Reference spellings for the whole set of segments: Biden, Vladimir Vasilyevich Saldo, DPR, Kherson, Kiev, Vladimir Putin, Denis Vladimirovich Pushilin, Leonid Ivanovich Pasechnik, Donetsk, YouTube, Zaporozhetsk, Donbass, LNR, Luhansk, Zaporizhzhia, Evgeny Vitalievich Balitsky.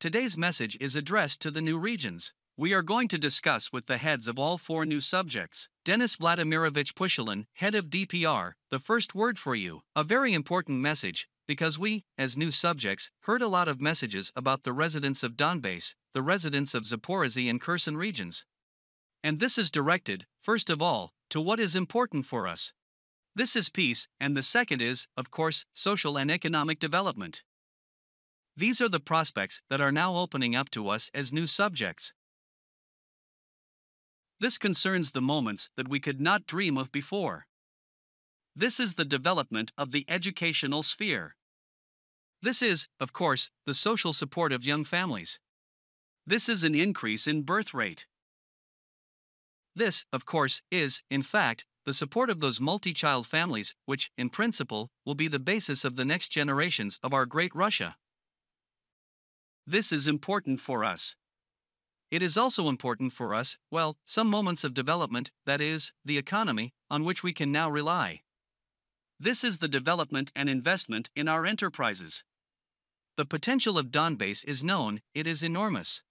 Today's message is addressed to the new regions. We are going to discuss with the heads of all four new subjects. Denis Vladimirovich Pushilin, head of DPR, the first word for you. A very important message, because we, as new subjects, heard a lot of messages about the residents of Donbass, the residents of Zaporizhzhia and Kherson regions. And this is directed, first of all, to what is important for us. This is peace, and the second is, of course, social and economic development. These are the prospects that are now opening up to us as new subjects. This concerns the moments that we could not dream of before. This is the development of the educational sphere. This is, of course, the social support of young families. This is an increase in birth rate. This, of course, is, in fact, the support of those multi-child families which, in principle, will be the basis of the next generations of our great Russia. This is important for us. It is also important for us, well, some moments of development, that is, the economy, on which we can now rely. This is the development and investment in our enterprises. The potential of Donbass is known, it is enormous.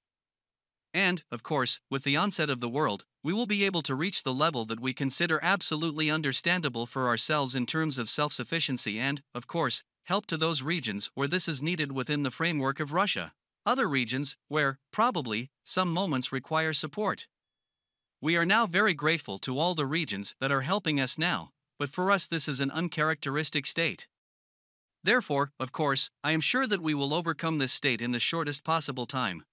And, of course, with the onset of the world, we will be able to reach the level that we consider absolutely understandable for ourselves in terms of self-sufficiency and, of course, help to those regions where this is needed within the framework of Russia. Other regions, where, probably, some moments require support. We are now very grateful to all the regions that are helping us now, but for us this is an uncharacteristic state. Therefore, of course, I am sure that we will overcome this state in the shortest possible time.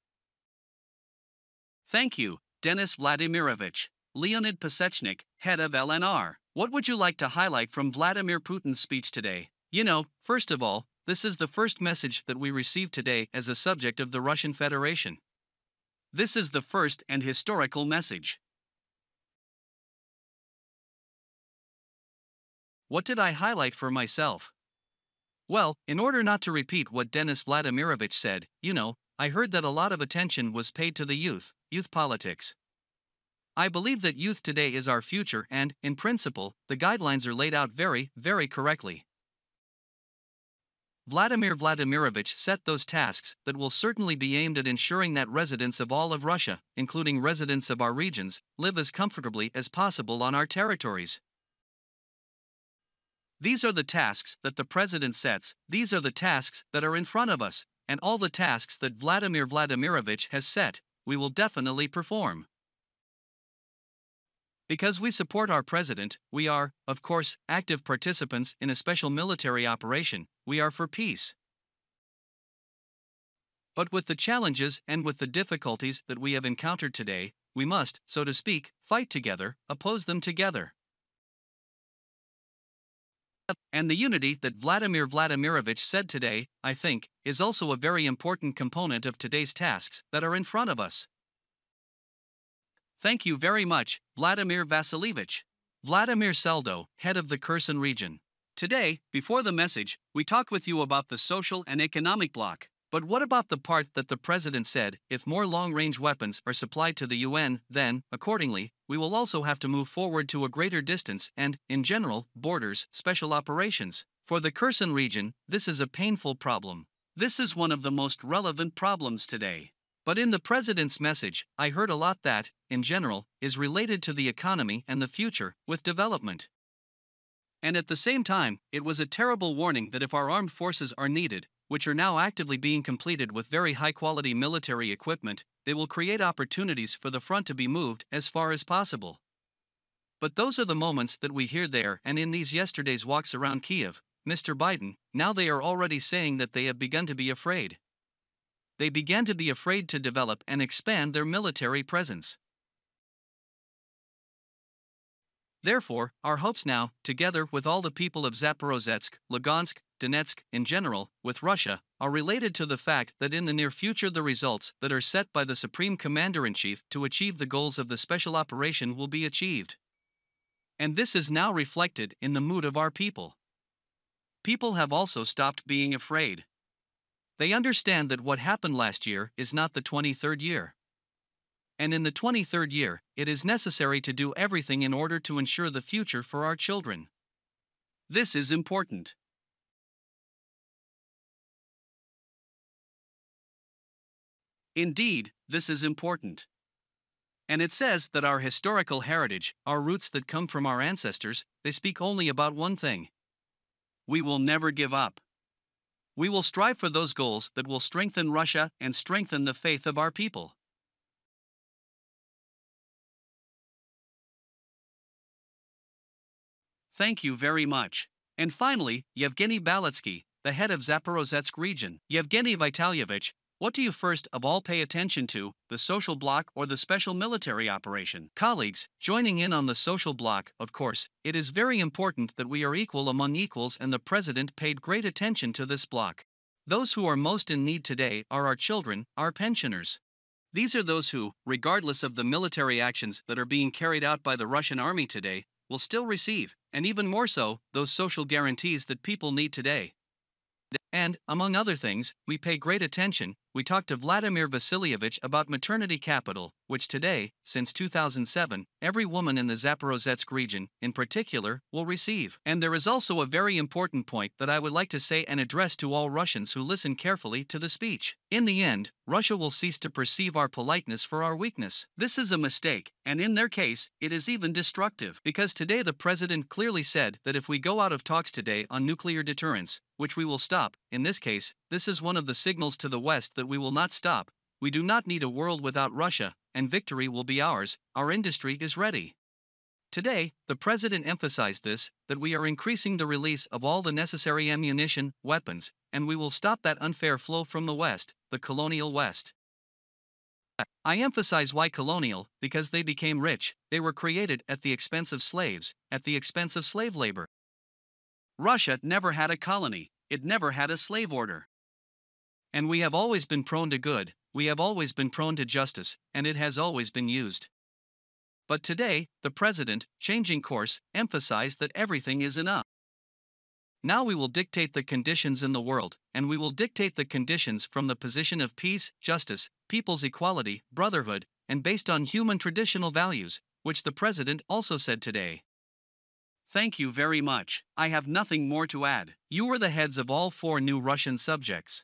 Thank you, Denis Vladimirovich. Leonid Pasechnik, head of LNR. What would you like to highlight from Vladimir Putin's speech today? You know, first of all, this is the first message that we received today as a subject of the Russian Federation. This is the first and historical message. What did I highlight for myself? Well, in order not to repeat what Denis Vladimirovich said, you know, I heard that a lot of attention was paid to the youth politics. I believe that youth today is our future and, in principle, the guidelines are laid out very, very correctly. Vladimir Vladimirovich set those tasks that will certainly be aimed at ensuring that residents of all of Russia, including residents of our regions, live as comfortably as possible on our territories. These are the tasks that the president sets, these are the tasks that are in front of us, and all the tasks that Vladimir Vladimirovich has set, we will definitely perform. Because we support our president, we are, of course, active participants in a special military operation, we are for peace. But with the challenges and with the difficulties that we have encountered today, we must, so to speak, fight together, oppose them together. And the unity that Vladimir Vladimirovich said today, I think, is also a very important component of today's tasks that are in front of us. Thank you very much, Vladimir Vasilyevich. Vladimir Saldo, head of the Kherson region. Today, before the message, we talked with you about the social and economic bloc. But what about the part that the president said, if more long-range weapons are supplied to the UN, then, accordingly, we will also have to move forward to a greater distance and, in general, borders, special operations. For the Kherson region, this is a painful problem. This is one of the most relevant problems today. But in the president's message, I heard a lot that, in general, is related to the economy and the future, with development. And at the same time, it was a terrible warning that if our armed forces are needed, which are now actively being completed with very high-quality military equipment, they will create opportunities for the front to be moved as far as possible. But those are the moments that we hear there, and in these yesterday's walks around Kiev, Mr. Biden, now they are already saying that they have begun to be afraid. They began to be afraid to develop and expand their military presence. Therefore, our hopes now, together with all the people of Zaporozhetsk, Luhansk, Donetsk, in general, with Russia, are related to the fact that in the near future the results that are set by the Supreme Commander-in-Chief to achieve the goals of the special operation will be achieved. And this is now reflected in the mood of our people. People have also stopped being afraid. They understand that what happened last year is not the 23rd year. And in the 23rd year, it is necessary to do everything in order to ensure the future for our children. This is important. Indeed, this is important. And it says that our historical heritage, our roots that come from our ancestors, they speak only about one thing. We will never give up. We will strive for those goals that will strengthen Russia and strengthen the faith of our people. Thank you very much. And finally, Evgeny Balitsky, the head of Zaporozhetsk region. Evgeny Vitalievich, what do you first of all pay attention to, the social bloc or the special military operation? Colleagues, joining in on the social bloc, of course, it is very important that we are equal among equals, and the president paid great attention to this bloc. Those who are most in need today are our children, our pensioners. These are those who, regardless of the military actions that are being carried out by the Russian army today, will still receive, and even more so, those social guarantees that people need today. And, among other things, we pay great attention, we talked to Vladimir Vasilyevich about maternity capital, which today, since 2007, every woman in the Zaporozhetsk region, in particular, will receive. And there is also a very important point that I would like to say and address to all Russians who listen carefully to the speech. In the end, Russia will cease to perceive our politeness for our weakness. This is a mistake, and in their case, it is even destructive. Because today the president clearly said that if we go out of talks today on nuclear deterrence, which we will stop, in this case, this is one of the signals to the West that we will not stop. We do not need a world without Russia, and victory will be ours. Our industry is ready. Today, the president emphasized this, that we are increasing the release of all the necessary ammunition, weapons, and we will stop that unfair flow from the West, the colonial West. I emphasize why colonial, because they became rich, they were created at the expense of slaves, at the expense of slave labor. Russia never had a colony, it never had a slave order. And we have always been prone to good, we have always been prone to justice, and it has always been used. But today, the president, changing course, emphasized that everything is enough. Now we will dictate the conditions in the world, and we will dictate the conditions from the position of peace, justice, people's equality, brotherhood, and based on human traditional values, which the president also said today. Thank you very much. I have nothing more to add. You are the heads of all four new Russian subjects.